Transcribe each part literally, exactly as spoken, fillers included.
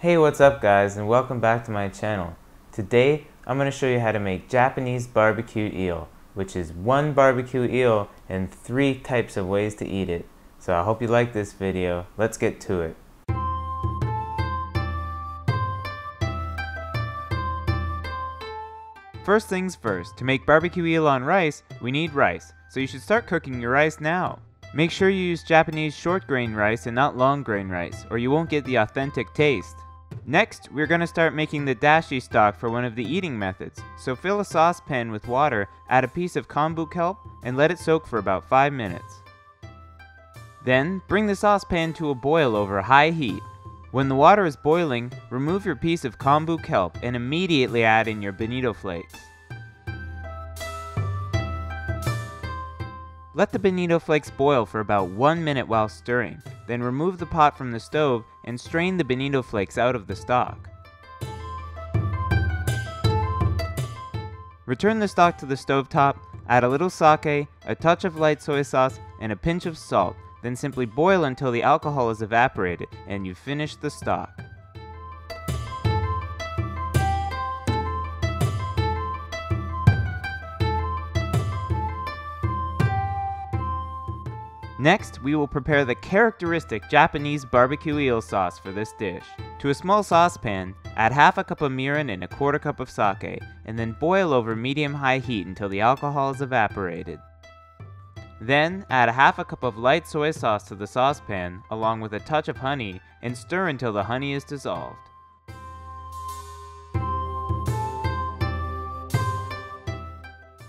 Hey, what's up guys, and welcome back to my channel. Today I'm going to show you how to make Japanese barbecue eel, which is one barbecue eel and three types of ways to eat it. So I hope you like this video. Let's get to it. First things first, to make barbecue eel on rice, we need rice, so you should start cooking your rice now. Make sure you use Japanese short grain rice and not long grain rice, or you won't get the authentic taste. Next, we're going to start making the dashi stock for one of the eating methods, so fill a saucepan with water, add a piece of kombu kelp, and let it soak for about five minutes. Then, bring the saucepan to a boil over high heat. When the water is boiling, remove your piece of kombu kelp and immediately add in your bonito flakes. Let the bonito flakes boil for about one minute while stirring, then remove the pot from the stove and strain the bonito flakes out of the stock. Return the stock to the stovetop, add a little sake, a touch of light soy sauce, and a pinch of salt, then simply boil until the alcohol is evaporated and you've finished the stock. Next, we will prepare the characteristic Japanese barbecue eel sauce for this dish. To a small saucepan, add half a cup of mirin and a quarter cup of sake, and then boil over medium-high heat until the alcohol is evaporated. Then, add a half a cup of light soy sauce to the saucepan, along with a touch of honey, and stir until the honey is dissolved.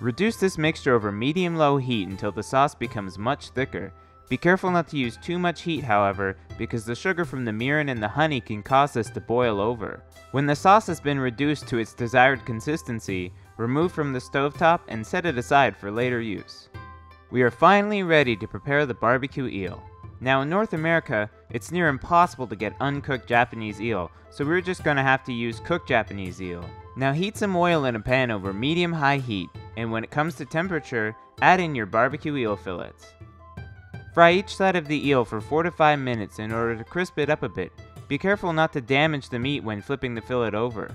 Reduce this mixture over medium-low heat until the sauce becomes much thicker. Be careful not to use too much heat, however, because the sugar from the mirin and the honey can cause this to boil over. When the sauce has been reduced to its desired consistency, remove from the stovetop and set it aside for later use. We are finally ready to prepare the barbecue eel. Now in North America, it's near impossible to get uncooked Japanese eel, so we're just going to have to use cooked Japanese eel. Now heat some oil in a pan over medium-high heat, and when it comes to temperature, add in your barbecue eel fillets. Fry each side of the eel for four to five minutes in order to crisp it up a bit. Be careful not to damage the meat when flipping the fillet over.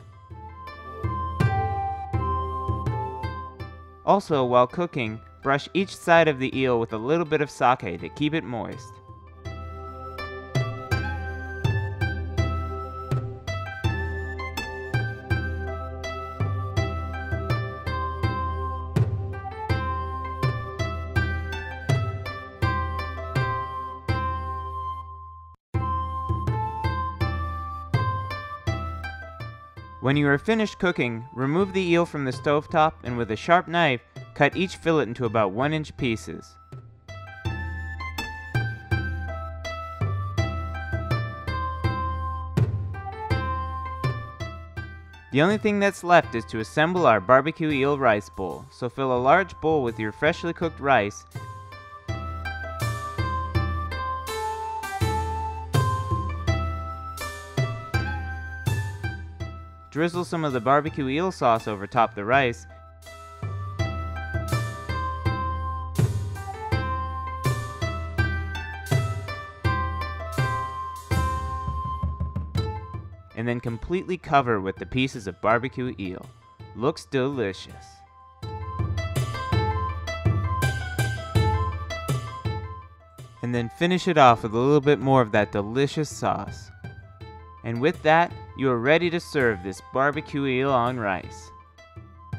Also, while cooking, brush each side of the eel with a little bit of sake to keep it moist. When you are finished cooking, remove the eel from the stovetop and with a sharp knife, cut each fillet into about one inch pieces. The only thing that's left is to assemble our barbecue eel rice bowl, so fill a large bowl with your freshly cooked rice. Drizzle some of the barbecue eel sauce over top the rice, and then completely cover with the pieces of barbecue eel. Looks delicious. And then finish it off with a little bit more of that delicious sauce. And with that, you are ready to serve this barbecue eel on rice.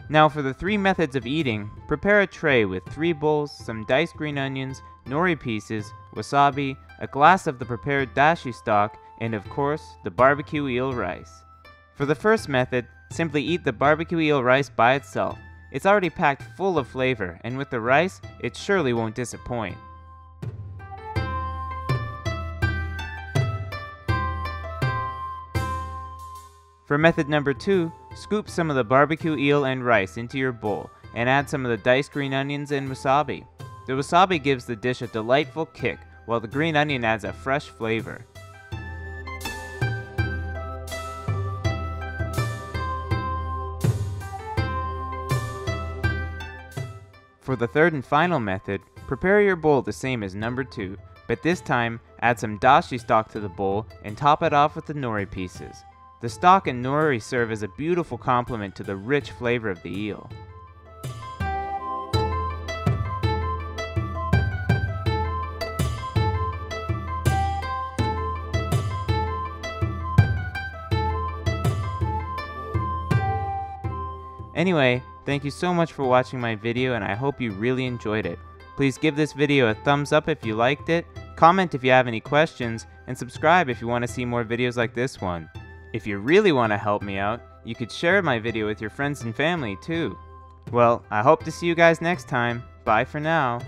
Now for the three methods of eating, prepare a tray with three bowls, some diced green onions, nori pieces, wasabi, a glass of the prepared dashi stock, and of course, the barbecue eel rice. For the first method, simply eat the barbecue eel rice by itself. It's already packed full of flavor, and with the rice, it surely won't disappoint. For method number two, scoop some of the barbecue eel and rice into your bowl and add some of the diced green onions and wasabi. The wasabi gives the dish a delightful kick while the green onion adds a fresh flavor. For the third and final method, prepare your bowl the same as number two, But this time, add some dashi stock to the bowl and top it off with the nori pieces. The stock and nori serve as a beautiful complement to the rich flavor of the eel. Anyway, thank you so much for watching my video, and I hope you really enjoyed it. Please give this video a thumbs up if you liked it, comment if you have any questions, and subscribe if you want to see more videos like this one. If you really want to help me out, you could share my video with your friends and family too. Well, I hope to see you guys next time. Bye for now.